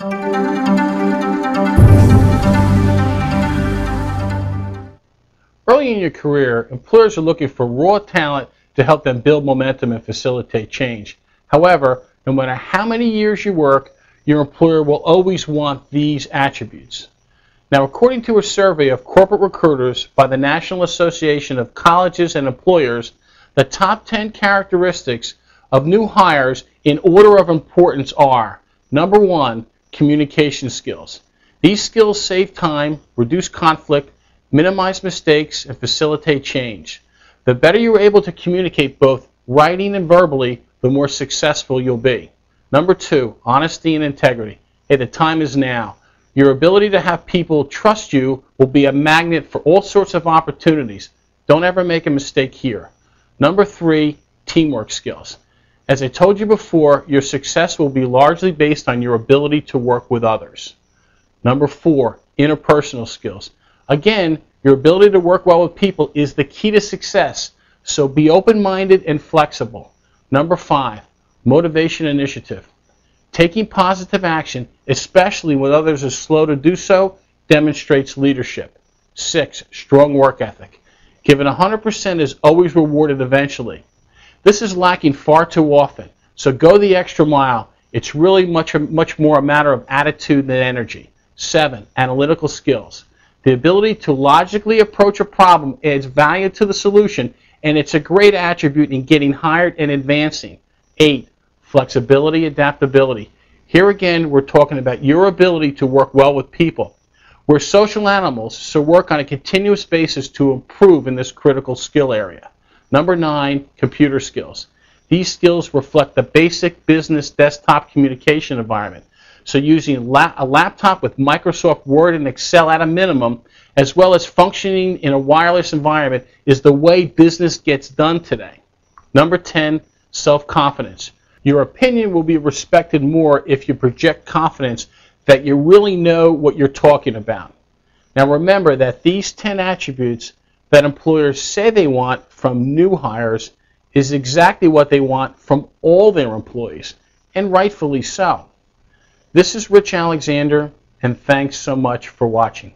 Early in your career, employers are looking for raw talent to help them build momentum and facilitate change. However, no matter how many years you work, your employer will always want these attributes. Now, according to a survey of corporate recruiters by the National Association of Colleges and Employers, the top 10 characteristics of new hires in order of importance are: number one, communication skills. These skills save time, reduce conflict, minimize mistakes, and facilitate change. The better you're able to communicate both writing and verbally, the more successful you'll be. Number two, honesty and integrity. Hey, the time is now. Your ability to have people trust you will be a magnet for all sorts of opportunities. Don't ever make a mistake here. Number three, teamwork skills. As I told you before, your success will be largely based on your ability to work with others. Number four, interpersonal skills. Again, your ability to work well with people is the key to success, so be open-minded and flexible. Number five, motivation initiative. Taking positive action, especially when others are slow to do so, demonstrates leadership. Six, strong work ethic. Giving 100% is always rewarded eventually. This is lacking far too often, so go the extra mile. It's really much more a matter of attitude than energy. Seven, analytical skills. The ability to logically approach a problem adds value to the solution, and it's a great attribute in getting hired and advancing. Eight, flexibility, adaptability. Here again, we're talking about your ability to work well with people. We're social animals, so work on a continuous basis to improve in this critical skill area. Number nine, computer skills. These skills reflect the basic business desktop communication environment. So using a laptop with Microsoft Word and Excel at a minimum, as well as functioning in a wireless environment, is the way business gets done today. Number 10, self-confidence. Your opinion will be respected more if you project confidence that you really know what you're talking about. Now remember that these 10 attributes that employers say they want from new hires is exactly what they want from all their employees, and rightfully so. This is Rich Alexander, and thanks so much for watching.